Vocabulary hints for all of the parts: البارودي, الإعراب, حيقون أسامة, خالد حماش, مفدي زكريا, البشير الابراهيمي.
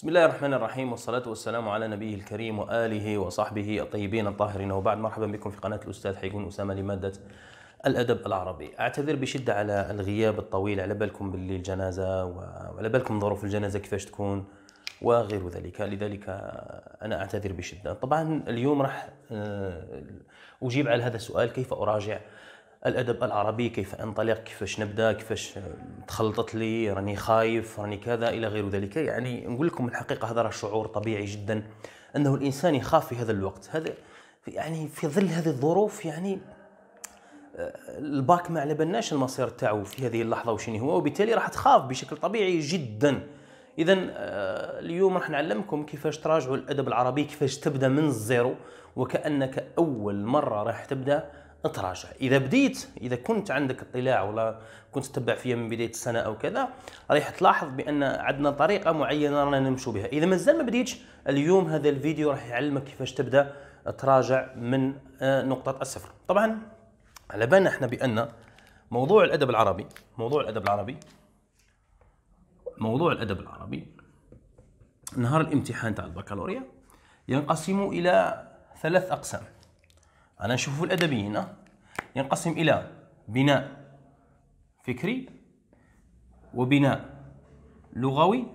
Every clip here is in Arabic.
بسم الله الرحمن الرحيم، والصلاة والسلام على نبيه الكريم وآله وصحبه الطيبين الطاهرين، وبعد. مرحبا بكم في قناة الأستاذ حيقون أسامة لمادة الأدب العربي. أعتذر بشدة على الغياب الطويل، على بالكم باللي الجنازة وعلى بالكم ظروف الجنازة كيفاش تكون وغير ذلك، لذلك أنا أعتذر بشدة. طبعا اليوم راح أجيب على هذا السؤال: كيف أراجع الأدب العربي؟ كيف أنطلق؟ كيفاش نبدأ؟ كيفاش تخلطت لي؟ راني خايف، راني كذا، إلى غير ذلك. يعني نقول لكم الحقيقة هذا شعور طبيعي جدا، أنه الإنسان يخاف في هذا الوقت، هذا يعني في ظل هذه الظروف. يعني الباك ما على بالناش المصير تاعو في هذه اللحظة وشني هو، وبالتالي راح تخاف بشكل طبيعي جدا. إذا اليوم راح نعلمكم كيفاش تراجعوا الأدب العربي، كيفاش تبدأ من الزيرو وكأنك أول مرة راح تبدأ تراجع. اذا كنت عندك اطلاع ولا كنت تتبع فيها من بدايه السنه او كذا، رايح تلاحظ بان عندنا طريقه معينه رانا نمشوا بها. اذا مازال ما بديتش، اليوم هذا الفيديو راح يعلمك كيفاش تبدا تراجع من نقطه الصفر. طبعا على بالنا احنا بان موضوع الادب العربي نهار الامتحان تاع البكالوريا ينقسم الى ثلاث اقسام. أنا نشوفوا الأدبي هنا ينقسم إلى بناء فكري، وبناء لغوي،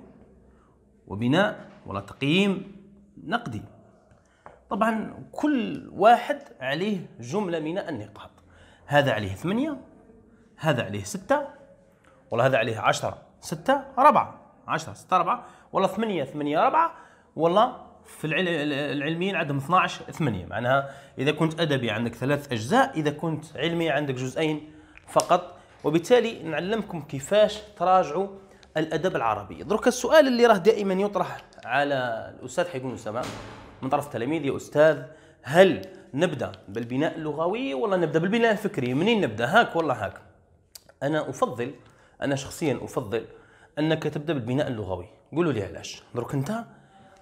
وبناء ولا تقييم نقدي. طبعا كل واحد عليه جملة من النقاط، هذا عليه 8، هذا عليه 6، ولا هذا عليه 10 6 4 10 6 4، ولا 8 8 4، ولا في العلميين عندهم 12 8. معناها إذا كنت أدبي عندك 3 أجزاء، إذا كنت علمي عندك جزئين فقط. وبالتالي نعلمكم كيفاش تراجعوا الأدب العربي. درك السؤال اللي راه دائما يطرح على الأستاذ حيقون أسامة من طرف التلاميذ: يا أستاذ، هل نبدأ بالبناء اللغوي ولا نبدأ بالبناء الفكري؟ منين نبدأ، هاك ولا هاك؟ أنا شخصيا أفضل أنك تبدأ بالبناء اللغوي. قولوا لي علاش. درك أنت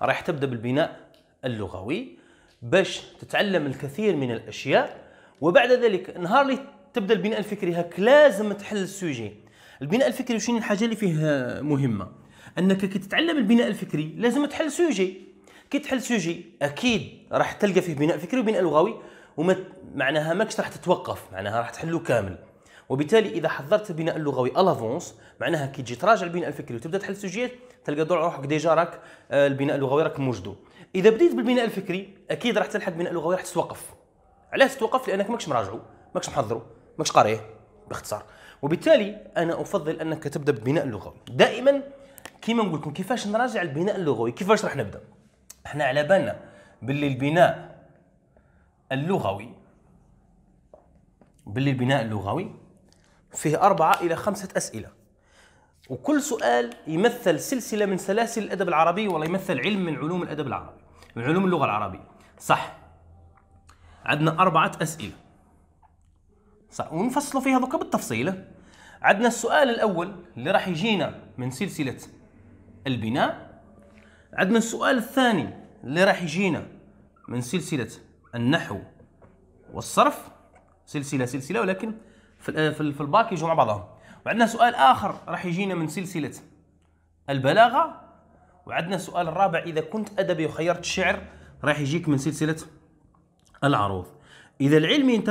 راح تبدأ بالبناء اللغوي باش تتعلم الكثير من الأشياء، وبعد ذلك نهار اللي تبدأ البناء الفكري هاك لازم تحل السوجي. البناء الفكري وشين الحاجة اللي فيه مهمة، أنك كي تتعلم البناء الفكري لازم تحل سوجي. كي تحل سوجي أكيد راح تلقى فيه بناء فكري وبناء لغوي، معناها ماكش راح تتوقف، معناها راح تحله كامل. وبالتالي إذا حضرت البناء اللغوي الافونس، معناها كي تجي تراجع البناء الفكري وتبدا تحل السوجيات، تلقى دور روحك ديجا راك البناء اللغوي راك موجدو. إذا بديت بالبناء الفكري أكيد راح تلحق البناء اللغوي، راح تتوقف. علاش تتوقف؟ لأنك ماكش مراجعو، ماكش محضرو، ماكش قاريه باختصار. وبالتالي أنا أفضل أنك تبدا بالبناء اللغوي. دائما كيما نقول لكم كيفاش نراجع البناء اللغوي، كيفاش راح نبدا؟ احنا على بالنا باللي البناء اللغوي فيه 4 إلى 5 أسئلة، وكل سؤال يمثل سلسلة من سلاسل الأدب العربي، ولا يمثل علم من علوم الأدب العربي، من علوم اللغة العربية، صح؟ عندنا 4 أسئلة، صح؟ ونفصلوا فيها دوكا بالتفصيل. عندنا السؤال الأول اللي راح يجينا من سلسلة البناء، عندنا السؤال الثاني اللي راح يجينا من سلسلة النحو والصرف، سلسلة ولكن في الباك يجوا مع بعضهم. وعندنا سؤال آخر راح يجينا من سلسلة البلاغة، وعندنا السؤال الرابع إذا كنت أدبي وخيرت الشعر راح يجيك من سلسلة العروض. إذا العلمي أنت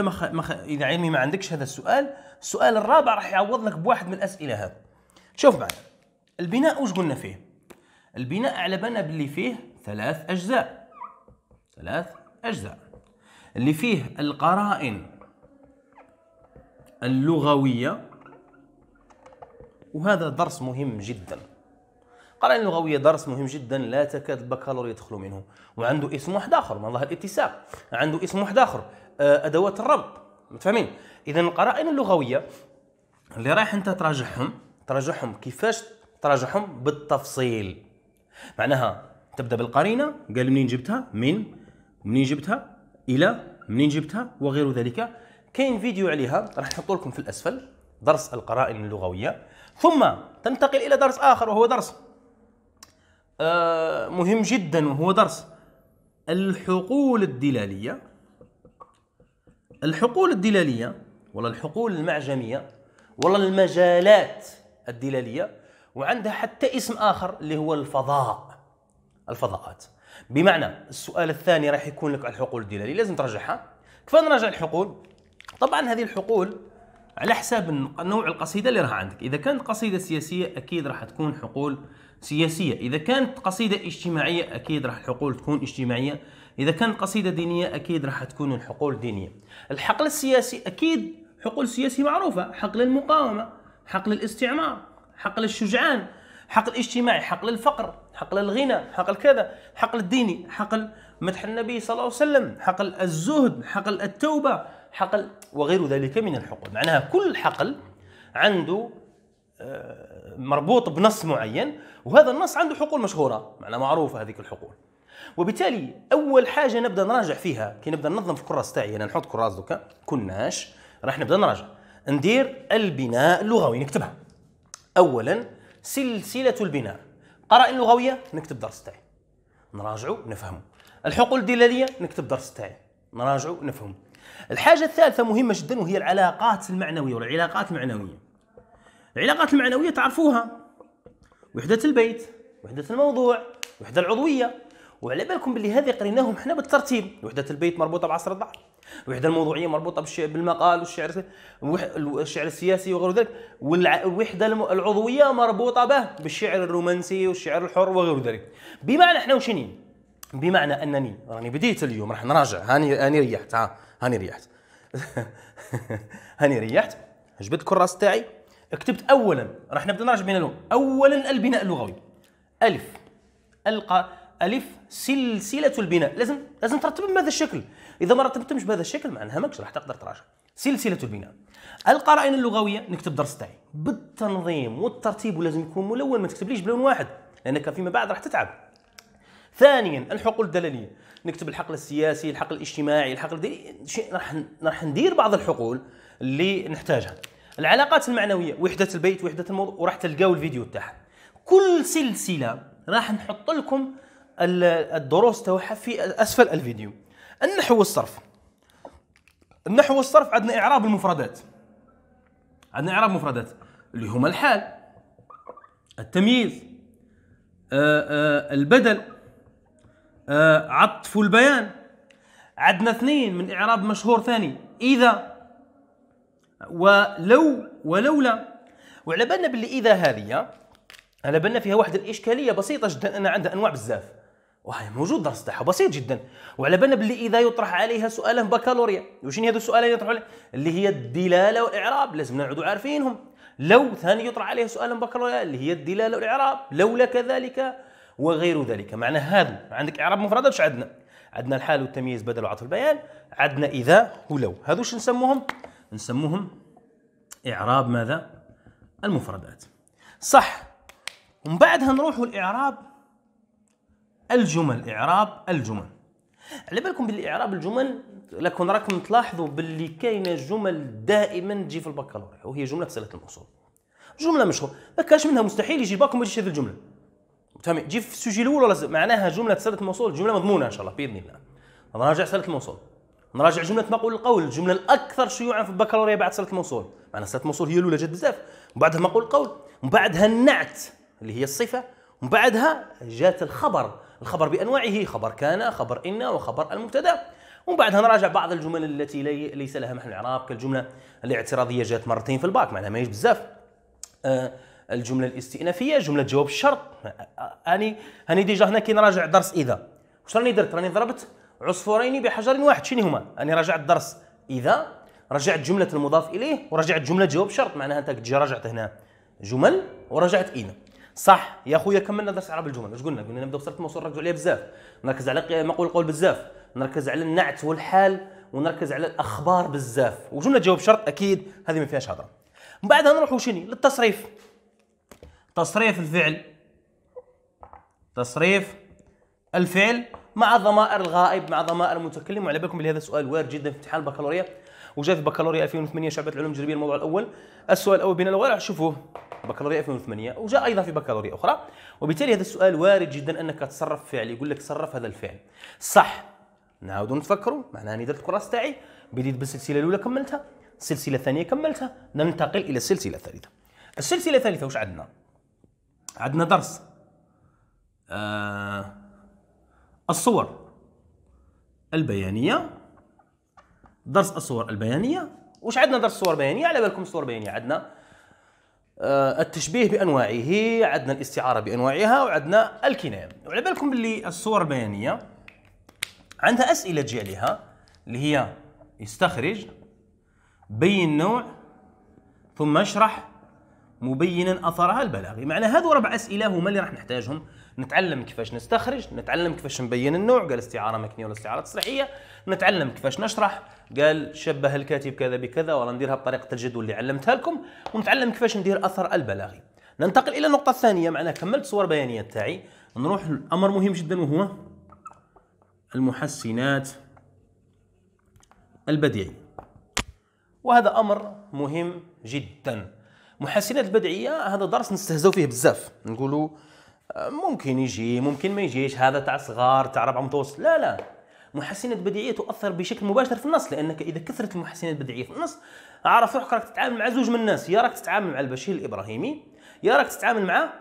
إذا علمي ما عندكش هذا السؤال، السؤال الرابع راح يعوض لك بواحد من الأسئلة. هذا شوف معنا البناء وش قلنا فيه. البناء على بالنا باللي فيه 3 أجزاء، اللي فيه القرائن اللغوية، وهذا درس مهم جدا. القرائن اللغوية درس مهم جدا، لا تكاد البكالوريا يدخلوا منه. وعنده اسم واحد آخر، والله الاتساق، عنده اسم واحد آخر، أدوات الربط، متفاهمين؟ إذا القرائن اللغوية اللي رايح أنت تراجعهم كيفاش تراجعهم بالتفصيل. معناها تبدأ بالقرينة، قال منين جبتها، منين جبتها، إلى منين جبتها، وغير ذلك. كاين فيديو عليها راح نحطو لكم في الاسفل، درس القرائن اللغويه. ثم تنتقل الى درس اخر، وهو درس مهم جدا، وهو درس الحقول الدلاليه. الحقول الدلاليه ولا الحقول المعجميه ولا المجالات الدلاليه، وعندها حتى اسم اخر اللي هو الفضاء. الفضاءات. بمعنى السؤال الثاني راح يكون لك على الحقول الدلالية، لازم ترجعها. كيف نراجع الحقول؟ طبعا هذه الحقول على حساب نوع القصيدة اللي راح عندك. إذا كانت قصيدة سياسية أكيد راح تكون حقول سياسية، إذا كانت قصيدة اجتماعية أكيد راح الحقول تكون اجتماعية، إذا كانت قصيدة دينية أكيد راح تكون الحقول دينية. الحقل السياسي أكيد حقول سياسي معروفة، حقل المقاومة، حقل الاستعمار، حقل الشجعان، حقل اجتماعي، حقل الفقر، حقل الغنى، حقل كذا، حقل الديني، حقل مدح النبي صلى الله عليه وسلم، حقل الزهد، حقل التوبة، حقل وغير ذلك من الحقول. معناها كل حقل عنده مربوط بنص معين، وهذا النص عنده حقول مشهورة، معناها معروفة هذيك الحقول. وبالتالي أول حاجة نبدأ نراجع فيها كي نبدأ ننظم في الكراس تاعي، أنا نحط كراس دوكا كناش راح نبدأ نراجع، ندير البناء اللغوي نكتبها. أولا سلسلة البناء، قرائن لغوية نكتب درس تاعي نراجعه نفهمه. الحقول الدلالية نكتب درس تاعي نراجعه نفهمه. الحاجة الثالثة مهمة جدا وهي العلاقات المعنوية والعلاقات المعنوية. العلاقات المعنوية تعرفوها، وحدة البيت، وحدة الموضوع، وحدة العضوية. وعلى بالكم باللي هذه قريناهم احنا بالترتيب، وحدة البيت مربوطة بعصر الضعف، وحدة الموضوعية مربوطة بالمقال والشعر الشعر السياسي وغير ذلك، والوحدة العضوية مربوطة به بالشعر الرومانسي والشعر الحر وغير ذلك. بمعنى احنا وشنين؟ بمعنى انني راني بديت اليوم راح نراجع، هاني ريحت، هاني ريحت هاني ريحت، جبت الكراس تاعي كتبت. اولا راح نبدا نراجع بين اليوم. اولا البناء اللغوي، الف الف سلسله البناء، لازم ترتب بهذا الشكل. اذا ما رتبتمش بهذا الشكل معناها ماكش راح تقدر تراجع. سلسله البناء. القرائن اللغويه نكتب درس تاعي بالتنظيم والترتيب، ولازم يكون ملون، ما تكتبليش بلون واحد لانك فيما بعد راح تتعب. ثانيا الحقول الدلالية، نكتب الحقل السياسي، الحقل الاجتماعي، الحقل الديني، راح ندير بعض الحقول اللي نحتاجها. العلاقات المعنوية، وحدة البيت، وحدة الموضوع، وراح تلقاو الفيديو تاعها. كل سلسلة راح نحط لكم الدروس تاعها في أسفل الفيديو. النحو والصرف، النحو والصرف عندنا إعراب المفردات، عندنا إعراب مفردات اللي هما الحال، التمييز، البدل، عطف البيان. عندنا اثنين من إعراب مشهور ثاني، إذا ولو ولولا. وعلى بالنا باللي إذا هذه على بالنا فيها واحد الإشكالية بسيطة جدا، أن عندها أنواع بزاف وهي موجود درس تاعها بسيط جدا. وعلى بالنا باللي إذا يطرح عليها سؤالا بكالوريا، وشنو هذو السؤالين يطرحوا عليه؟ اللي هي الدلالة والإعراب، لازم نعودوا عارفينهم. لو ثاني يطرح عليها سؤالا بكالوريا اللي هي الدلالة والإعراب، لولا كذلك وغير ذلك. معنى هذا عندك إعراب مفردات، واش عندنا؟ عندنا الحال والتمييز بدل وعطف البيان، عندنا إذا ولو، هذو واش نسموهم؟ نسموهم إعراب ماذا؟ المفردات. صح. ومن بعدها نروحوا لإعراب الجمل، إعراب الجمل. على بالكم باللي إعراب الجمل لكن راكم تلاحظوا باللي كاينة جمل دائما تجي في البكالوريا، وهي جملة في سلة الأصول، جملة مشهورة ما كانش منها، مستحيل يجي باكم ما تجيش هذه الجملة. تمام، تجي في السجل الاول ولا معناها جمله سله الموصول، جمله مضمونه ان شاء الله باذن الله. نراجع سله الموصول، نراجع جمله مقول القول، الجمله الاكثر شيوعا في البكالوريا بعد سله الموصول. معناها سله الموصول هي الاولى جات بزاف، ومن بعدها مقول القول، ومن بعدها النعت اللي هي الصفه، ومن بعدها جات الخبر، الخبر بانواعه، خبر كان، خبر ان، وخبر المبتدا. ومن بعدها نراجع بعض الجمل التي ليس لها محل اعراب، كالجمله الاعتراضيه جات مرتين في الباك، معناها ماهيش بزاف. الجملة الاستئنافية، جملة جواب الشرط. هاني ديجا هنا كي نراجع درس إذا، واش راني درت؟ راني ضربت عصفورين بحجر واحد. شنو هما؟ راني راجعت درس إذا، رجعت جملة المضاف إليه، ورجعت جملة جواب الشرط. معناها أنت تجي راجعت هنا جمل ورجعت إذا. صح يا خويا، كملنا درس إعراب الجمل. واش قلنا؟ قلنا نبداو بصرة الموصول، نركزوا عليها بزاف، نركز على مقول القول بزاف، نركز على النعت والحال، ونركز على الأخبار بزاف، وجملة جواب الشرط أكيد هذه ما فيهاش هضرة. من بعدها نروحوا شني؟ للتصريف. تصريف الفعل، تصريف الفعل مع ضمائر الغائب مع ضمائر المتكلم. وعلى بالكم بلي هذا سؤال وارد جدا في امتحان البكالوريا، وجاء في البكالوريا 2008 شعبة العلوم التجريبية الموضوع الأول، السؤال الأول بين الأول راح تشوفوه بكالوريا 2008، وجاء أيضا في بكالوريا أخرى. وبالتالي هذا السؤال وارد جدا أنك تصرف فعل، يقول لك تصرف هذا الفعل. صح، نعاودوا نتفكروا. معناها أني درت الكراس تاعي، بديت بالسلسلة الأولى كملتها، السلسلة الثانية كملتها، ننتقل إلى السلسلة الثالثة. السلسلة الثالثة واش عندنا؟ عندنا درس الصور البيانيه. درس الصور البيانيه، واش عندنا درس الصور البيانيه؟ على بالكم الصور البيانيه عندنا التشبيه بانواعه، عندنا الاستعاره بانواعها، وعندنا الكنايه. وعلى بالكم باللي الصور البيانيه عندها اسئله تجي عليها اللي هي يستخرج، بين نوع، ثم اشرح مبينا اثرها البلاغي. معنى هذو 4 اسئله هما اللي راح نحتاجهم، نتعلم كيفاش نستخرج، نتعلم كيفاش نبين النوع، قال استعاره مكنيه ولا استعاره تصريحيه، نتعلم كيفاش نشرح، قال شبه الكاتب كذا بكذا ولا نديرها بطريقه الجدول اللي علمتها لكم، ونتعلم كيفاش ندير اثر البلاغي. ننتقل الى النقطه الثانيه. معناها كملت صور بيانيه تاعي، نروح لامر مهم جدا وهو المحسنات البديعيه. وهذا امر مهم جدا. محسنات البديعيه هذا درس نستهزو فيه بزاف، نقولوا ممكن يجي ممكن ما يجيش، هذا تاع صغار تاع ربع متوسط، لا لا. محسنات بديعيه تؤثر بشكل مباشر في النص، لانك اذا كثرت المحسنات البديعيه في النص عرف روحك راك تتعامل مع زوج من الناس، يا راك تتعامل مع البشير الابراهيمي، يا راك تتعامل مع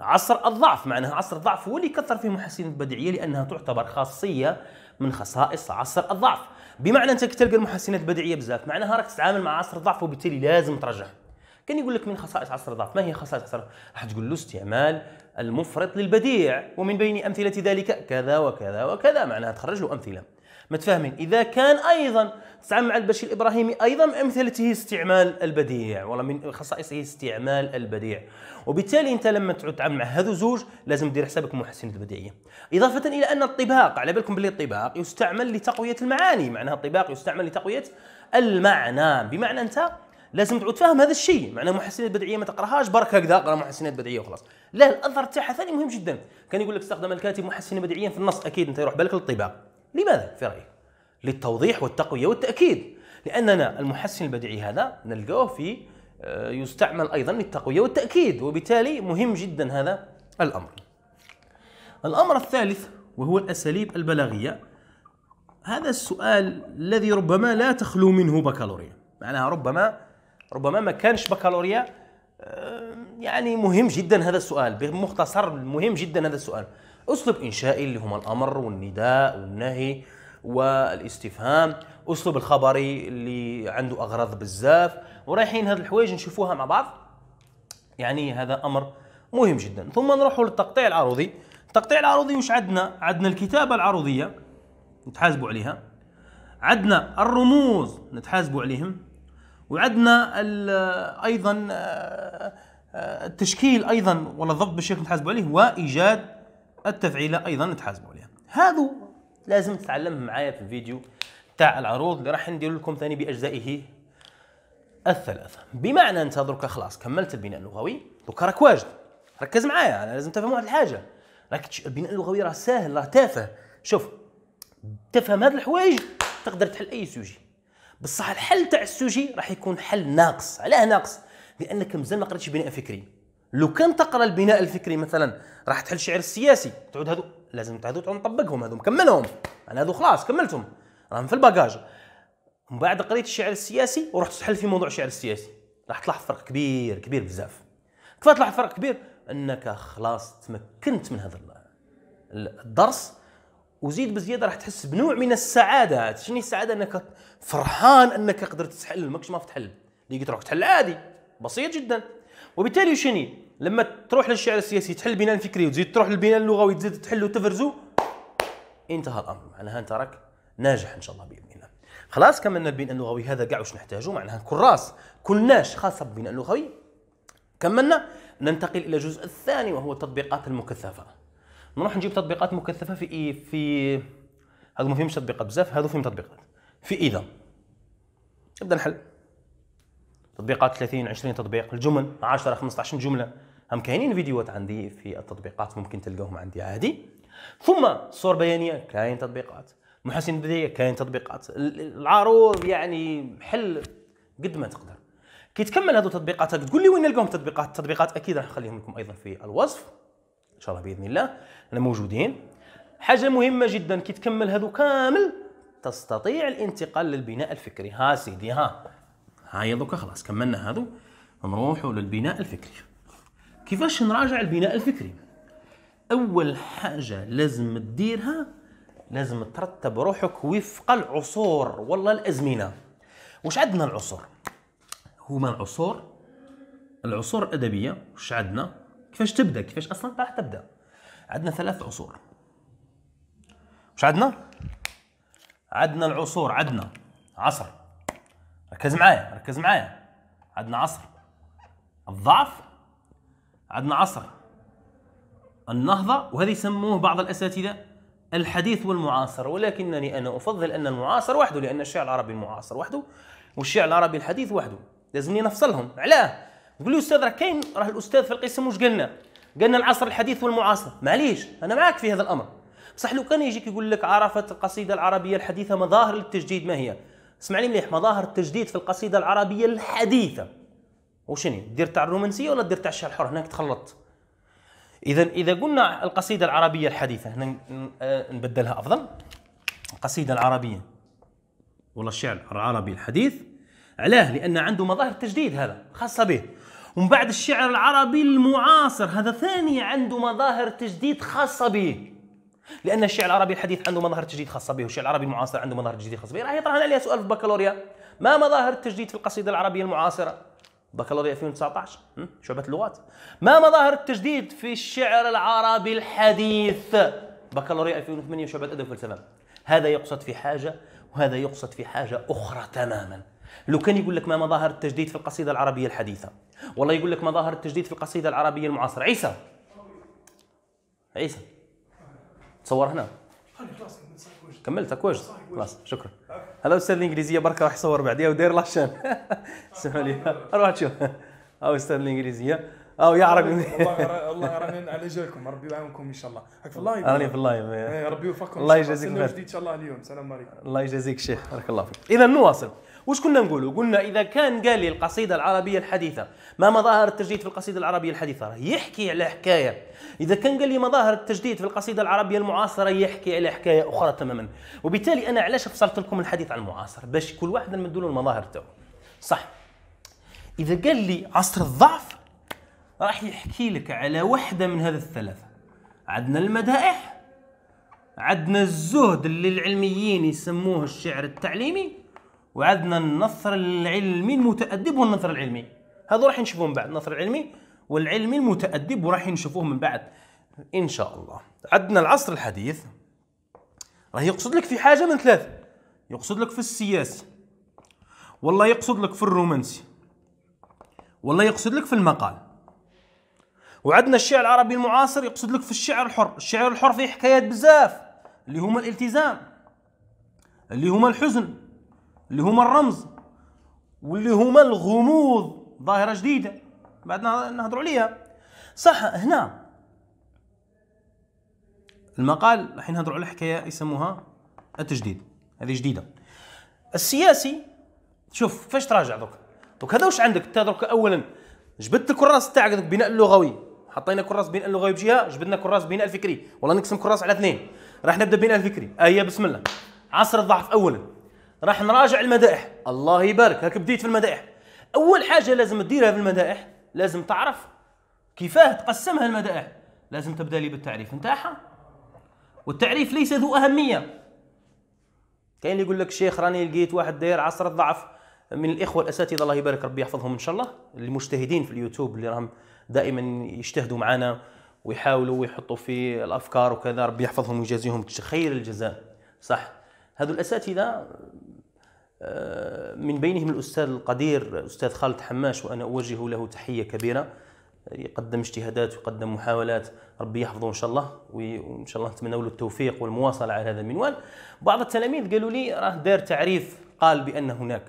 عصر الضعف. معناها عصر الضعف هو اللي كثر فيه محسنات البديعيه لانها تعتبر خاصيه من خصائص عصر الضعف. بمعنى انت تلقى المحسنات البديعيه بزاف، معناها راك تتعامل مع عصر الضعف وبالتالي لازم ترجع. كان يقول لك من خصائص عصر الضعف، ما هي خصائص عصر الضعف؟ راح تقول له استعمال المفرط للبديع، ومن بين امثله ذلك كذا وكذا وكذا، معناها تخرج له امثله. متفاهمين؟ اذا كان ايضا تستعمل مع البشير الابراهيمي، ايضا امثلته استعمال البديع، ولا من خصائصه استعمال البديع، وبالتالي انت لما تعود تتعامل مع هذو زوج لازم دير حسابك محسنات البديعيه. اضافه الى ان الطباق، على بالكم باللي الطباق يستعمل لتقويه المعاني، معناها الطباق يستعمل لتقويه المعنى، بمعنى انت لازم تعود تفهم هذا الشيء. معناها محسنات بديعيه ما تقراهاش برك هكذا اقرا محسنات بديعيه وخلاص، لا، الاثر تاعها ثاني مهم جدا. كان يقول لك استخدم الكاتب محسنا بديعيا في النص، اكيد انت يروح بالك للطباق. لماذا في رايك؟ للتوضيح والتقويه والتاكيد، لاننا المحسن البديعي هذا نلقاه في يستعمل ايضا للتقويه والتاكيد، وبالتالي مهم جدا هذا الامر. الامر الثالث وهو الاساليب البلاغيه. هذا السؤال الذي ربما لا تخلو منه بكالوريا، معناها ربما ما كانش بكالوريا، يعني مهم جدا هذا السؤال. بمختصر مهم جدا هذا السؤال، اسلوب انشائي اللي هما الامر والنداء والنهي والاستفهام، اسلوب الخبري اللي عنده اغراض بزاف، ورايحين هاد الحوايج نشوفوها مع بعض، يعني هذا امر مهم جدا. ثم نروحوا للتقطيع العروضي. التقطيع العروضي واش عندنا؟ عندنا الكتابه العروضيه نتحاسبوا عليها، عندنا الرموز نتحاسبوا عليهم، وعندنا ايضا التشكيل ايضا ولا الضبط بالشكل نتحاسبوا عليه، وايجاد التفعيله ايضا نتحاسبوا عليها. هذو لازم تتعلمهم معايا في الفيديو تاع العروض اللي راح ندير لكم ثاني باجزائه الثلاثه. بمعنى انت درك خلاص كملت البناء اللغوي، درك راك واجد، ركز معايا، انا لازم تفهم واحد الحاجه، راك البناء اللغوي راه ساهل، راه تافه. شوف، تفهم هاد الحوايج تقدر تحل اي سوجي، بصح الحل تاع السوجي راح يكون حل ناقص. علاه ناقص؟ لانك مازال ما قريتش بناء فكري. لو كان تقرا البناء الفكري مثلا راح تحل الشعر السياسي، تعود هذو لازم تعود نطبقهم، هذو مكملهم، انا هذو خلاص كملتهم راهم في الباجاج. من بعد قريت الشعر السياسي ورحت تحل في موضوع الشعر السياسي، راح تلاحظ فرق كبير كبير بزاف. كيف تلاحظ فرق كبير؟ انك خلاص تمكنت من هذا الدرس، وزيد بزياده راح تحس بنوع من السعاده. شنو السعاده؟ انك فرحان انك قدرت تحل، ماكش ما تحل، لقيت روحك تحل عادي بسيط جدا. وبالتالي شني لما تروح للشعر السياسي تحل البناء الفكري وتزيد تروح للبناء اللغوي تزيد تحل وتفرزو، انتهى الامر، معناها انت راك ناجح ان شاء الله باذن الله. خلاص كملنا البناء اللغوي، هذا كاع واش نحتاجو، معناها كراس كلناش خاصه بالبناء اللغوي كملنا. ننتقل الى الجزء الثاني وهو التطبيقات المكثفه. نروح نجيب تطبيقات مكثفه في إيه؟ في هذو ما فيهمش تطبيقات بزاف، هذو فيهم تطبيقات. في اذا نبدا نحل تطبيقات 30 20 تطبيق، الجمل 10 15 جمله، هم كاينين فيديوهات عندي في التطبيقات ممكن تلقاهم عندي عادي. ثم صور بيانيه كاين تطبيقات، محسن بدايه كاين تطبيقات، العروض، يعني حل قد ما تقدر. كي تكمل هذو التطبيقات تقول لي وين نلقاهم التطبيقات. التطبيقات اكيد راح نخليهم لكم ايضا في الوصف ان شاء الله باذن الله، انا موجودين. حاجه مهمه جدا، كي تكمل هذو كامل تستطيع الانتقال للبناء الفكري. ها سيدي، هاي دوكا خلاص كملنا هذو، نروحوا للبناء الفكري. كيفاش نراجع البناء الفكري؟ أول حاجة لازم تديرها لازم ترتب روحك وفق العصور والله الأزمنة. وش عندنا العصور؟ هما العصور الأدبية. وش عندنا؟ كيفاش تبدأ؟ كيفاش أصلا راح تبدأ؟ عندنا ثلاث عصور. وش عندنا؟ عندنا العصور، عندنا عصر، ركز معايا ركز معايا، عندنا عصر الضعف، عندنا عصر النهضة، وهذه يسموه بعض الأساتذة الحديث والمعاصر، ولكنني أنا أفضل أن المعاصر وحده، لأن الشعر العربي المعاصر وحده والشعر العربي الحديث وحده، لازمني نفصلهم. علاه؟ تقول لي أستاذ راه كاين، راه الأستاذ في القسم واش قالنا؟ قالنا العصر الحديث والمعاصر. معليش أنا معاك في هذا الأمر، بصح لو كان يجيك يقول لك عرفت القصيدة العربية الحديثة مظاهر للتجديد، ما هي؟ اسمعني مليح، مظاهر التجديد في القصيدة العربية الحديثة وشني؟ دير تاع الرومانسية ولا دير تاع الشعر الحر؟ هناك تخلطت. إذا قلنا القصيدة العربية الحديثة، هنا نبدلها أفضل، القصيدة العربية ولا الشعر العربي الحديث. علاه؟ لأن عنده مظاهر تجديد هذا خاصة به، ومن بعد الشعر العربي المعاصر هذا ثاني عنده مظاهر تجديد خاصة به، لأن الشعر العربي الحديث عنده مظاهر تجديد خاصة به، والشعر العربي المعاصر عنده مظاهر تجديد خاصة به. راح يطرحنا عليها سؤال في البكالوريا، ما مظاهر التجديد في القصيدة العربية المعاصرة؟ بكالوريا 2019 شعبة اللغات. ما مظاهر التجديد في الشعر العربي الحديث؟ بكالوريا 2008 شعبة أدب وفلسفة. هذا يقصد في حاجة وهذا يقصد في حاجة أخرى تماما. لو كان يقول لك ما مظاهر التجديد في القصيدة العربية الحديثة، والله يقول لك مظاهر التجديد في القصيدة العربية المعاصرة. عيسى عيسى تصور هنا، كملت اكواج خلاص، شكرا. هذا استاذ الانجليزيه برك راح يصور بعديها وداير لاشين. اسمحوا لي اروح تشوف او استاذ الانجليزيه او يعرف. والله راني على جالكم، ربي يعاونكم ان شاء الله. راك في اللايف، راني في اللايف، ربي يوفقكم الله يجازيك جديد ان شاء الله اليوم. السلام عليكم. الله يجازيك شيخ، بارك الله فيك. اذا نواصل، واش كنا نقولوا؟ قلنا اذا كان قال لي القصيده العربيه الحديثه ما مظاهر التجديد في القصيده العربيه الحديثه، راه يحكي على حكايه. اذا كان قال لي مظاهر التجديد في القصيده العربيه المعاصره، يحكي على حكايه اخرى تماما. وبالتالي انا علاش فصلت لكم الحديث عن المعاصر؟ باش كل واحد نمدلو المظاهر تاعو. صح، اذا قال لي عصر الضعف، راح يحكي لك على وحده من هذا الثلاثه. عندنا المدائح، عندنا الزهد اللي العلميين يسموه الشعر التعليمي، وعندنا النثر العلمي المتأدب والنثر العلمي. هذو راح نشوفوهم من بعد، النثر العلمي والعلمي المتأدب، وراح نشوفوهم من بعد إن شاء الله. عندنا العصر الحديث، راه يقصد لك في حاجة من ثلاثة، يقصد لك في السياسي، والله يقصد لك في الرومانسي، والله يقصد لك في المقال. وعندنا الشعر العربي المعاصر يقصد لك في الشعر الحر. الشعر الحر فيه حكايات بزاف، اللي هما الالتزام، اللي هما الحزن، اللي هما الرمز، واللي هما الغموض، ظاهرة جديدة بعد نهضروا عليها. صح، هنا المقال راح نهضروا على حكاية يسموها التجديد، هذه جديدة. السياسي شوف كيفاش تراجع دوك. دوك هذا واش عندك انت دوك؟ أولا جبدت الكراس تاعك بناء اللغوي، حطينا كراس بناء اللغوي بجهة، جبدنا كراس بناء الفكري، والله نقسم كراس على اثنين. راح نبدأ بناء الفكري، هيا بسم الله. عصر الضعف أولا راح نراجع المدائح. الله يبارك، هاك بديت في المدائح. أول حاجة لازم تديرها في المدائح، لازم تعرف كيفاه تقسمها المدائح. لازم تبدأ لي بالتعريف نتاعها، والتعريف ليس ذو أهمية. كاين اللي يقول لك شيخ راني لقيت واحد داير عصر الضعف من الإخوة الأساتذة، الله يبارك ربي يحفظهم إن شاء الله، المجتهدين في اليوتيوب اللي راهم دائما يجتهدوا معنا ويحاولوا ويحطوا في الأفكار وكذا، ربي يحفظهم ويجازيهم خير الجزاء. صح، هذو الأساتذة من بينهم الأستاذ القدير أستاذ خالد حماش، وأنا أوجه له تحية كبيرة، يقدم اجتهادات ويقدم محاولات، ربي يحفظه إن شاء الله، وإن شاء الله نتمنى له التوفيق والمواصلة على هذا المنوال. بعض التلاميذ قالوا لي راه دار تعريف قال بأن هناك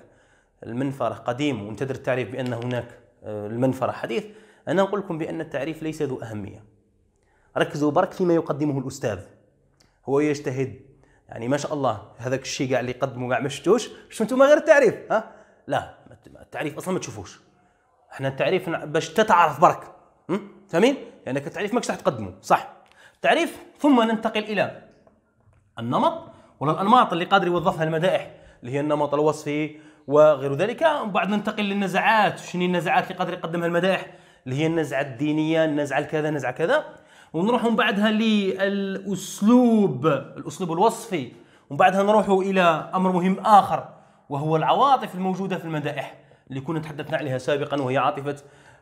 المنفى قديم، وأنت درت تعريف بأن هناك المنفى حديث. أنا نقول لكم بأن التعريف ليس ذو أهمية، ركزوا برك فيما يقدمه الأستاذ، هو يجتهد يعني ما شاء الله، هذاك الشيء كاع اللي قدموا كاع ما شفتوش، شفتوا نتوما غير التعريف. ها لا، التعريف اصلا ما تشوفوش، احنا التعريف باش تتعرف برك، فاهمين؟ لانك يعني التعريف ماكش راح تقدمه. صح، التعريف، ثم ننتقل الى النمط ولا الانماط اللي قادر يوظفها المدائح، اللي هي النمط الوصفي وغير ذلك. ومن بعد ننتقل للنزعات، شنو النزعات اللي قادر يقدمها المدائح، اللي هي النزعه الدينيه، النزعه الكذا، نزعه كذا. ونروح من بعدها للأسلوب الوصفي، ومن بعدها نروح إلى أمر مهم آخر وهو العواطف الموجودة في المدائح اللي كنا تحدثنا عليها سابقا، وهي عاطفة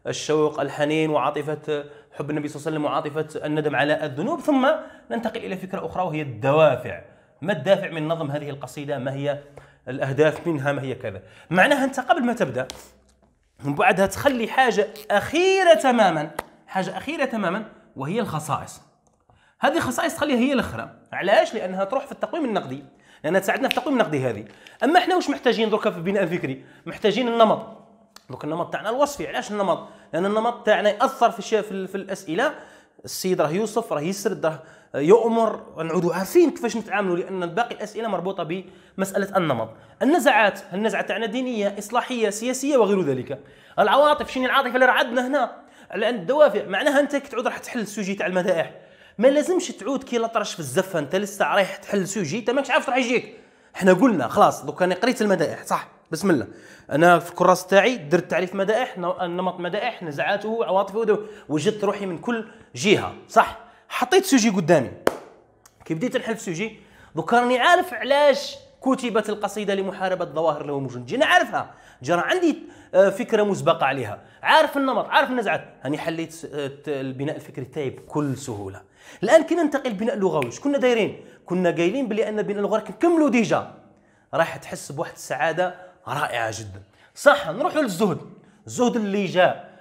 الشوق، الحنين، وعاطفة حب النبي صلى الله عليه وسلم، وعاطفة الندم على الذنوب. ثم ننتقل إلى فكرة أخرى وهي الدوافع. ما الدافع من نظم هذه القصيدة؟ ما هي الأهداف منها؟ ما هي كذا؟ معناها أنت قبل ما تبدأ من بعدها تخلي حاجة أخيرة تماما، حاجة أخيرة تماما وهي الخصائص. هذه الخصائص تخليها هي الأخرى. علاش؟ لأنها تروح في التقويم النقدي، لأنها تساعدنا في التقويم النقدي هذه. أما احنا واش محتاجين دركا في البناء الفكري؟ محتاجين النمط. درك النمط تاعنا الوصفي. علاش النمط؟ لأن النمط تاعنا يأثر في الأسئلة. السيد راه يوصف، راه يسرد، راه يؤمر، نعودوا عارفين كيفاش نتعاملوا، لأن باقي الأسئلة مربوطة بمسألة النمط. النزعات، النزعة تاعنا دينية، إصلاحية، سياسية وغير ذلك. العواطف، شنو العاطفة اللي رعدنا هنا؟ لأن الدوافع. معناها أنت كي تعود راح تحل السوجي تاع المدائح. ما لازمش تعود كي لطرش في الزفه، انت لسه رايح تحل سوجي انت ماكش عارف راح يجيك. احنا قلنا خلاص دوك انا قريت المدائح صح، بسم الله انا في الكراس تاعي درت تعريف مدائح، نمط مدائح، نزعاته، عواطفه، وجدت روحي من كل جهه صح. حطيت سوجي قدامي، كي بديت نحل سوجي دوك راني عارف علاش كتبت القصيده لمحاربه الظواهر الهمجنيه، جينا عارفها، جرى عندي فكره مسبقه عليها، عارف النمط، عارف النزعات، هاني حليت البناء الفكري تاعي بكل سهوله. الان كي ننتقل للبناء اللغوي، شكون كنا دايرين؟ كنا قايلين بلي ان البناء اللغوي كنكملوا ديجا، راح تحس بواحد السعاده رائعه جدا. صح، نروحوا للزهد. الزهد اللي جاء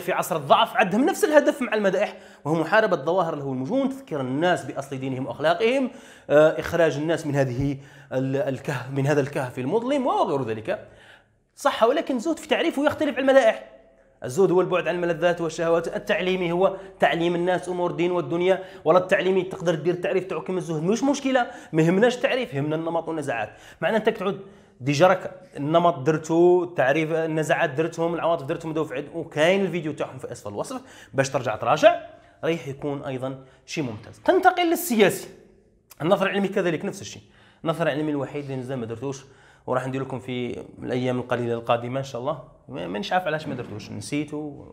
في عصر الضعف عندهم نفس الهدف مع المدائح، وهو محاربه ظواهر الهمجون، تذكير الناس باصل دينهم واخلاقهم، اخراج الناس من هذه الكهف، من هذا الكهف المظلم وغير ذلك. صح، ولكن الزهد في تعريفه يختلف عن المدائح. الزهد هو البعد عن الملذات والشهوات. التعليمي هو تعليم الناس امور الدين والدنيا. ولا التعليمي تقدر دير التعريف تاعو كيما الزهد، مش مشكله، ما يهمناش التعريف، يهمنا النمط والنزعات. معناه انت تعود ديجا راك النمط درتو، التعريف، النزعات درتهم، العواطف درتهم، دوافع، وكاين الفيديو تاعهم في اسفل الوصف باش ترجع تراجع، رايح يكون ايضا شيء ممتاز. تنتقل للسياسي. النثر العلمي كذلك نفس الشيء. النثر العلمي الوحيد اللي مازال ما درتوش وراح ندير لكم في الايام القليله القادمه ان شاء الله، مانيش عارف علاش ما درتوش، نسيتو،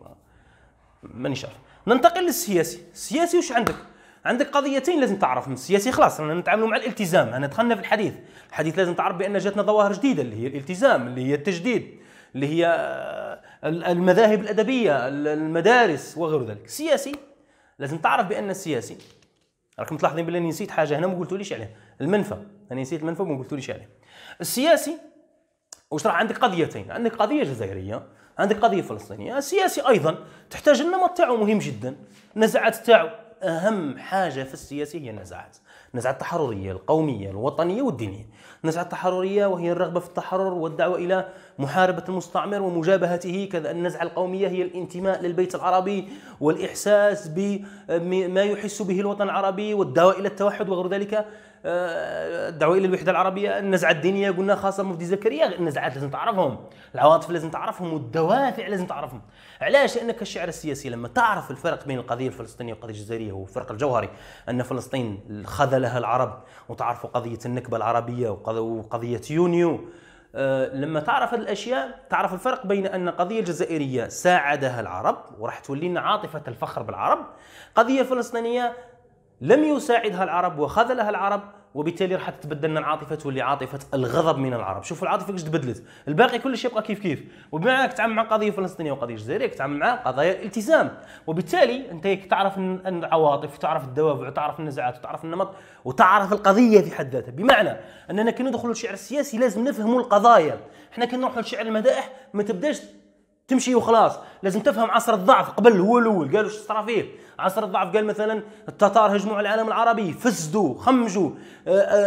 مانيش عارف. ننتقل للسياسي. السياسي واش عندك؟ عندك قضيتين لازم تعرف. من السياسي خلاص رانا نتعاملوا مع الالتزام، انا دخلنا في الحديث، الحديث لازم تعرف بان جاتنا ظواهر جديده اللي هي الالتزام، اللي هي التجديد، اللي هي المذاهب الادبيه، المدارس وغير ذلك. السياسي لازم تعرف بان السياسي، راكم تلاحظين بلي نسيت حاجه هنا ما قلتوليش عليها، المنفى، انا نسيت المنفى وما قلتوليش عليه. السياسي واش راه عندك قضيتين، عندك قضيه جزائريه، عندك قضيه فلسطينيه. السياسي ايضا تحتاج النمط تاعو مهم جدا، النزعات تاعو. اهم حاجه في السياسي هي النزعات، النزعه التحرريه، القوميه، الوطنيه والدينيه. النزعه التحرريه وهي الرغبه في التحرر والدعوه الى محاربه المستعمر ومجابهته، كذا النزعه القوميه هي الانتماء للبيت العربي والاحساس بما يحس به الوطن العربي والدعوه الى التوحد وغير ذلك، الدعوه الى الوحده العربيه. النزعه الدينيه قلنا خاصه مفتي زكريا، النزعات لازم تعرفهم، العواطف لازم تعرفهم، والدوافع لازم تعرفهم. علاش؟ لانك الشعر السياسي لما تعرف الفرق بين القضيه الفلسطينيه والقضيه الجزائريه والفرق الجوهري، ان فلسطين خذلها العرب، وتعرف قضيه النكبه العربيه وقضيه يونيو، لما تعرف هذه الاشياء تعرف الفرق بين ان القضيه الجزائريه ساعدها العرب وراح تولي لنا عاطفه الفخر بالعرب، قضيه فلسطينيه لم يساعدها العرب وخذلها العرب، وبالتالي راح تتبدل لنا العاطفه، تولي عاطفه الغضب من العرب. شوفوا العاطفه كيفاش تبدلت، الباقي كل شيء يبقى كيف كيف. وبما انك تتعامل مع قضيه فلسطينيه وقضيه جزائريه تتعامل مع قضايا الالتزام، وبالتالي انت تعرف ان العواطف، تعرف الدوافع، تعرف النزعات، وتعرف النمط، وتعرف القضيه في حد ذاتها. بمعنى اننا كي ندخلوا للشعر السياسي لازم نفهموا القضايا. احنا كي نروحوا للشعر المدائح ما تبداش تمشي وخلاص، لازم تفهم عصر الضعف قبل، هو الاول قالوا اش صرا فيه. عصر الضعف قال مثلا التتار هجموا على العالم العربي، فسدوا، خمجوا،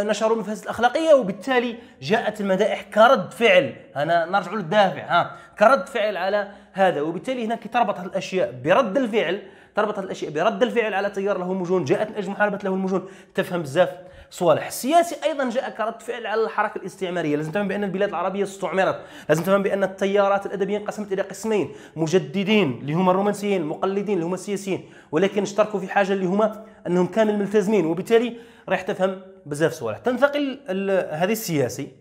نشروا المفاسد الاخلاقيه، وبالتالي جاءت المدائح كرد فعل. انا نرجع للدافع، ها، كرد فعل على هذا، وبالتالي هنا كي تربط الاشياء برد الفعل، تربط الاشياء برد الفعل على تيار الهمجون، جاءت من اجل محاربه الهمجون، تفهم بزاف صوالح. السياسي ايضا جاء كرد فعل على الحركه الاستعماريه، لازم تفهم بان البلاد العربيه استعمرت، لازم تفهم بان التيارات الادبيه انقسمت الى قسمين، مجددين اللي هما الرومانسيين، مقلدين اللي هما السياسيين، ولكن اشتركوا في حاجه اللي هما انهم كامل ملتزمين، وبالتالي راح تفهم بزاف صوالح. تنتقل هذه السياسي،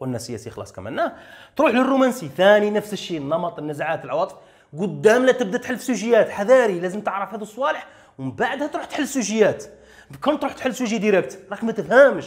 قلنا السياسي خلاص كملناه، تروح للرومانسي ثاني نفس الشيء، النمط، النزعات، العواطف، قدام لا تبدا تحل سوجيات، حذاري لازم تعرف هذو الصوالح ومن بعدها تروح تحل سوجيات. كون تروح تحل سوجي ديريكت راك ما تفهمش،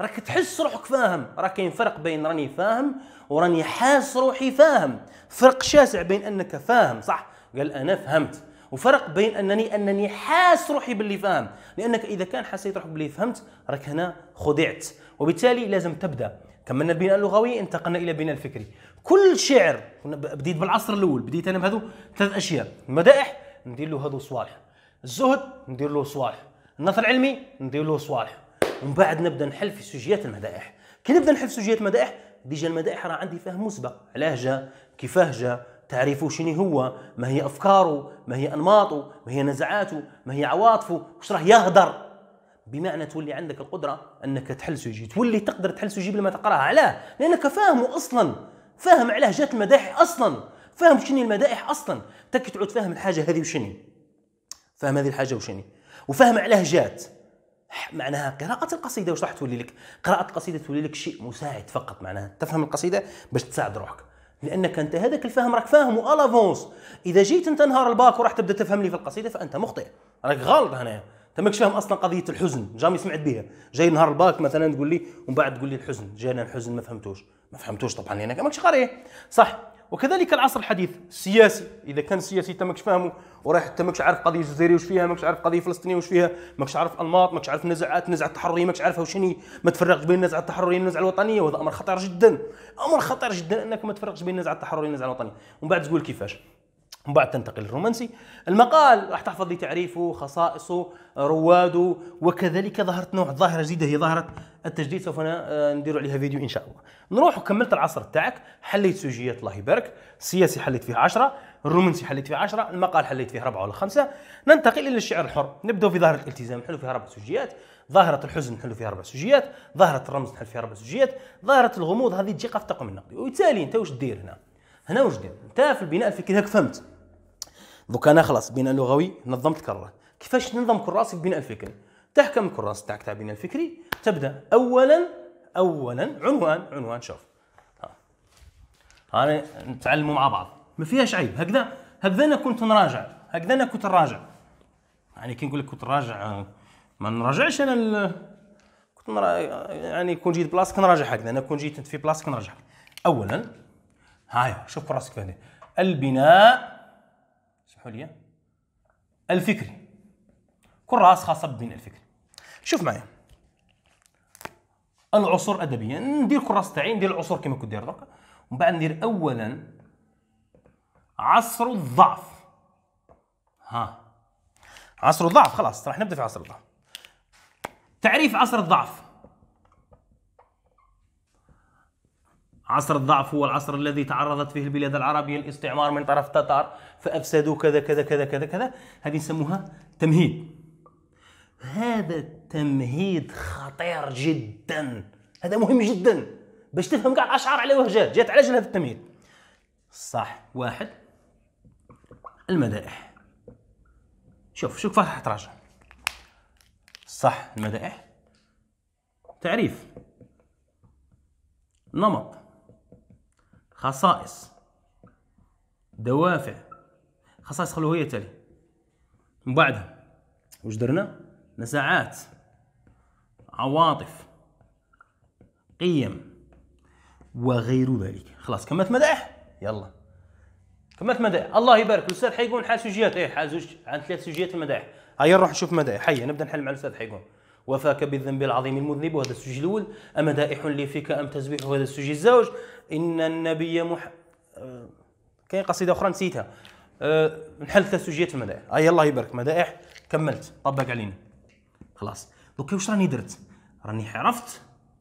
راك تحس روحك فاهم. راه كاين فرق بين راني فاهم وراني حاس روحي فاهم، فرق شاسع بين انك فاهم صح قال انا فهمت، وفرق بين انني حاس روحي باللي فاهم. لانك اذا كان حسيت روحك باللي فهمت راك هنا خدعت، وبالتالي لازم تبدا. كملنا البناء اللغوي، انتقلنا الى البناء الفكري. كل شعر بديت بالعصر الاول، بديت انا بهذو ثلاث اشياء: المدائح ندير له هذو صوالح، الزهد ندير له صوالح، النثر العلمي ندير له صوالح، ومن بعد نبدا نحل في سجيات المدائح. كي نبدا نحل في سجيات المدائح ديجا المدائح راه عندي فهم مسبق، علاه جا، كيفاه جا، تعريفه شنو هو، ما هي افكاره، ما هي انماطه، ما هي نزعاته، ما هي عواطفه، واش راه يهدر. بمعنى تولي عندك القدره انك تحل سوجي، تولي تقدر تحل سوجي بلا ما تقراها. علاه؟ لانك فاهمه اصلا، فاهم علاه جات المدائح اصلا، فاهم شنو المدائح اصلا. تك تعود فاهم الحاجه هذه وشني، فاهم هذه الحاجه وشني، وفاهم علاه جات. معناها قراءه القصيده واش راح تولي لك؟ قراءه القصيده تولي لك شيء مساعد فقط، معناها تفهم القصيده باش تساعد روحك، لانك انت هذاك الفهم راك فاهمه الافونس. اذا جيت انت نهار الباك وراح تبدا تفهم لي في القصيده فانت مخطئ، راك غلط هنايا. انت ماكش فاهم اصلا قضيه الحزن، جامي سمعت بها. جاي نهار الباك مثلا تقول لي ومن بعد تقول لي الحزن، جانا الحزن ما فهمتوش، ما فهمتوش طبعا لانك ماكش قاريه صح. وكذلك العصر الحديث السياسي، اذا كان سياسي انت ماكش فاهمه ورايح، انت ماكش عارف قضيه الجزائريه واش فيها، ماكش عارف قضيه فلسطينيه واش فيها، ماكش عارف انماط، ماكش عارف النزعات، النزعه التحرريه ماكش عارفها وشني، ما تفرقش بين النزعه التحرريه والنزعه الوطنيه، وهذا امر خطير جدا، امر خطير جدا انك ما تفرقش بين النزعه التحرريه والنزعه الوطنيه. ومن بعد تقول كيفاش، ومن بعد تنتقل للرومانسي. المقال راح تحفظ لي تعريفه، خصائصه، رواده. وكذلك ظهرت نوع ظاهره جديده هي ظاهره التجديد، سوف ندير عليها فيديو ان شاء الله. نروح وكملت العصر تاعك، حليت سوجيات الله يبارك، السياسي حليت فيه 10، الرومانسي حليت فيه 10، المقال حليت فيه 4 ولا 5. ننتقل الى الشعر الحر، نبداو في ظاهره الالتزام نحلو فيها 4 سوجيات، ظاهره الحزن نحلو فيها 4 سوجيات، ظاهره الرمز نحل فيها 4 سوجيات، ظاهره الغموض هذه تجي قاف تقوم النقدي. وبالتالي انت واش دير هنا؟ هنا واش دير؟ انت في البناء الفكري هاك فهمت. دوكا انا خلاص بناء لغوي نظمت كراسي. كيفاش ننظم كراسي في البناء الفكري؟ تحكم الكراس تاعك تاع البناء الفكري، تبدا اولا عنوان. شوف ها نتعلموا مع بعض، ما فيهاش عيب. هكذا انا كنت نراجع، يعني كي نقول لك كنت نراجع ما نراجعش انا يعني كون جيت بلاصتك نراجع هكذا، انا كون جيت انت في بلاصتك نراجع. اولا هايا شوف كراسك فين البناء، سمحوا لي، الفكري، كراس خاصه بالبناء الفكري. شوف معايا العصور الادبيه، ندير كراس تاعي ندير العصور كما كنت داير درك، ومن بعد ندير اولا عصر الضعف. ها عصر الضعف، خلاص راح نبدا في عصر الضعف. تعريف عصر الضعف: عصر الضعف هو العصر الذي تعرضت فيه البلاد العربية للاستعمار من طرف التتار فأفسدوا كذا كذا كذا كذا كذا. هذه نسموها تمهيد. هذا التمهيد خطير جدا، هذا مهم جدا باش تفهم كاع الأشعار على واه جات على جال هذا التمهيد صح. واحد المدائح، شوف فاش راح تراجع صح. المدائح تعريف، نمط، خصائص، دوافع. خصائص خلوه هي تالي، من بعدها واش درنا؟ نزعات، عواطف، قيم وغير ذلك. خلاص كملت مدائح، يلا كملت مدائح. الله يبارك الاستاذ حيقون حال سوجيات، حال زوج عن 3 سوجيات المدائح. هيا نروح نشوف مدائح، هيا نبدا نحل مع الاستاذ حيقون. وفاك بالذنب العظيم المذنب، وهذا السجي الاول. امدائح لي فيك ام تسبيح، وهذا السجي الزوج. ان النبي كاين قصيده اخرى نسيتها، نحل 3 سجيات المدائح. اي الله يبارك مدائح كملت، طبق علينا خلاص. دوكا واش راني درت؟ راني عرفت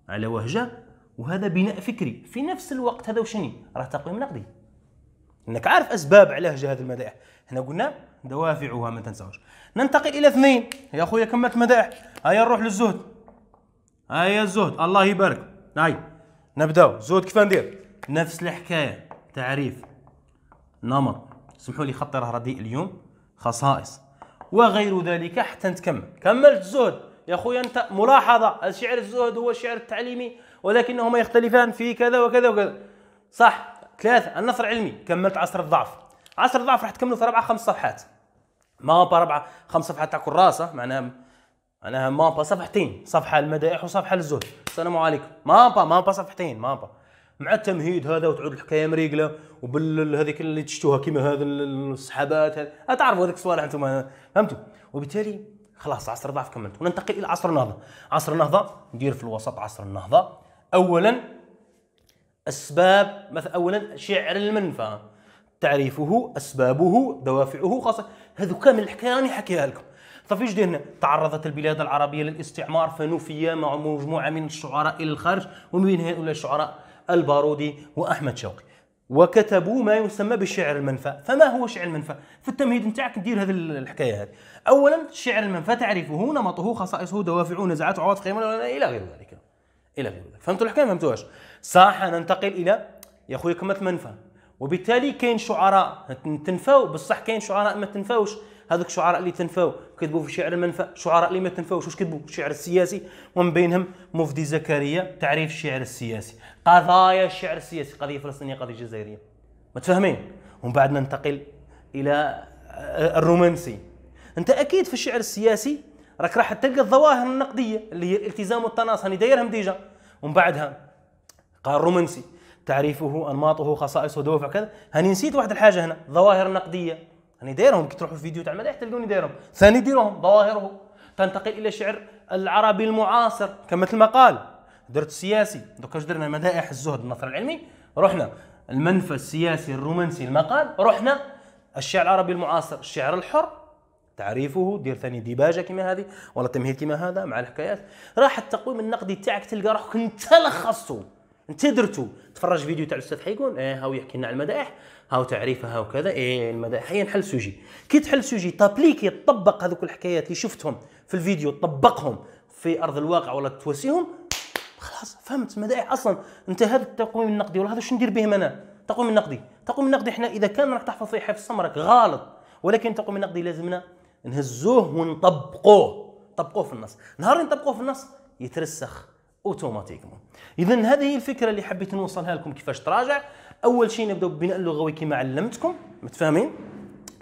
على وهجه، وهذا بناء فكري في نفس الوقت. هذا وشني؟ راه تقويم نقدي، انك عارف اسباب على وهجه هذه المدائح. هنا قلنا دوافعها ما تنساوش. ننتقل الى 2 يا خويا، كملت مدائح. هيا نروح للزهد، هيا الزهد الله يبارك. هاي نبداو زهد كيف ندير؟ نفس الحكايه، تعريف، نمط، سمحوا لي خطي راه رديء اليوم، خصائص وغير ذلك حتى نتكمل. كملت الزهد يا خويا انت. ملاحظه: الشعر الزهد هو الشعر التعليمي ولكنهما يختلفان في كذا وكذا وكذا صح. 3 النثر العلمي. كملت عصر الضعف. 10 ضعف راح تكملوا في 4-5 صفحات. مابا 4-5 صفحات تاع كراسه، معناها مابا صفحتين، صفحه المدائح وصفحه للزهد. السلام عليكم. مابا صفحتين مابا مع التمهيد هذا، وتعود الحكايه مريقله وبالهذيك اللي تشتوها كيما هذا السحابات، تعرفوا هذيك الصوالح انتم، فهمتوا؟ وبالتالي خلاص 10 ضعف كملت، وننتقل الى عصر النهضه. عصر النهضه ندير في الوسط. عصر النهضه اولا اسباب، مثلا اولا شعر المنفى، تعريفه، اسبابه، دوافعه، خاصه هذو كامل الحكايه راني حكيها لكم. ففيش ديرنا تعرضت البلاد العربيه للاستعمار فنفي مع مجموعه من الشعراء الى الخارج، ومن بين هؤلاء الشعراء البارودي وأحمد شوقي، وكتبوا ما يسمى بالشعر المنفى. فما هو شعر المنفى؟ في التمهيد نتاعك ندير هذه الحكايه هذه. اولا شعر المنفى، تعريفه، نمطه، خصائصه، دوافعه، نزعات، عواطف، الى غير ذلك الى غير ذلك. فهمتوا الحكايه ما فهمتوهاش؟ صح. ننتقل الى يا خويا كلمه منفى، وبالتالي كاين شعراء تنفاو بصح كاين شعراء ما تنفاوش. هذوك الشعراء اللي تنفاو كتبوا في شعر المنفى، شعراء اللي ما تنفاوش واش كتبوا؟ الشعر السياسي، ومن بينهم مفدي زكريا، تعريف الشعر السياسي، قضايا الشعر السياسي، قضيه فلسطينيه، قضيه جزائريه، متفاهمين؟ ومن بعد ننتقل الى الرومانسي. انت اكيد في الشعر السياسي راك راح تلقى الظواهر النقديه اللي هي الالتزام والتناص، راني دايرها مديجه. ومن بعدها قال الرومانسي، تعريفه، انماطه، خصائصه، دوافع كذا. هاني نسيت واحد الحاجه هنا، الظواهر النقديه راني دايرهم، كي تروحوا في فيديو تاع مداح تلقوني دايرهم، ثاني ديرهم ظواهره. تنتقل الى الشعر العربي المعاصر كمثل ما قال، درت السياسي، دوكا واش درنا؟ مدائح، الزهد، النثر العلمي، رحنا المنفى، السياسي، الرومانسي، المقال، رحنا الشعر العربي المعاصر، الشعر الحر، تعريفه، دير ثاني ديباجه كيما هذه ولا تمهيد كيما هذا مع الحكايات. راح التقويم النقدي تاعك تلقى روحك انت لخصته، انت درتو. تفرج فيديو تاع الاستاذ حيقون، هاو يحكي لنا على المدائح، هاو تعريفها، هاو كذا، المدائح هي نحل سوجي. كي تحل سوجي تابليكي، تطبق هذوك الحكايات اللي شفتهم في الفيديو، تطبقهم في ارض الواقع ولا توسيهم، خلاص فهمت المدائح اصلا. انت هذا التقويم النقدي ولا هذا شنو ندير بهم انا؟ التقويم النقدي، التقويم النقدي احنا اذا كان راح تحفظ فيه حفظ سمرك غلط، ولكن التقويم النقدي لازمنا نهزوه ونطبقوه، نطبقوه في النص. نهار نطبقوه في النص يترسخ اوتوماتيكمون. اذا هذه هي الفكره اللي حبيت نوصلها لكم كيفاش تراجع. اول شيء نبداو بالبناء اللغوي كما علمتكم، متفاهمين؟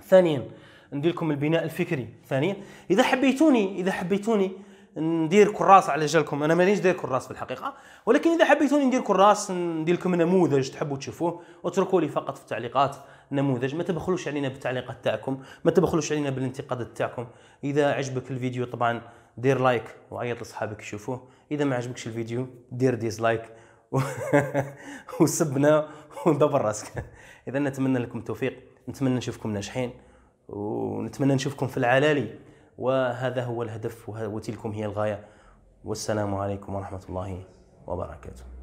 ثانيا ندير لكم البناء الفكري. ثانيا اذا حبيتوني ندير كراس، على جالكم انا مانيش داير كراس في الحقيقه، ولكن اذا حبيتوني ندير كراس ندير لكم نموذج تحبوا تشوفوه، اتركوا لي فقط في التعليقات نموذج. ما تبخلوش علينا بالتعليقات تاعكم، ما تبخلوش علينا بالانتقادات تاعكم. اذا عجبك الفيديو طبعا دير لايك وعيط لصحابك يشوفوه، اذا ما عجبكش الفيديو دير ديزلايك وسبنا وندبر راسك. اذا نتمنى لكم التوفيق، نتمنى نشوفكم ناجحين، ونتمنى نشوفكم في العلالي، وهذا هو الهدف وتلكم هي الغاية. والسلام عليكم ورحمة الله وبركاته.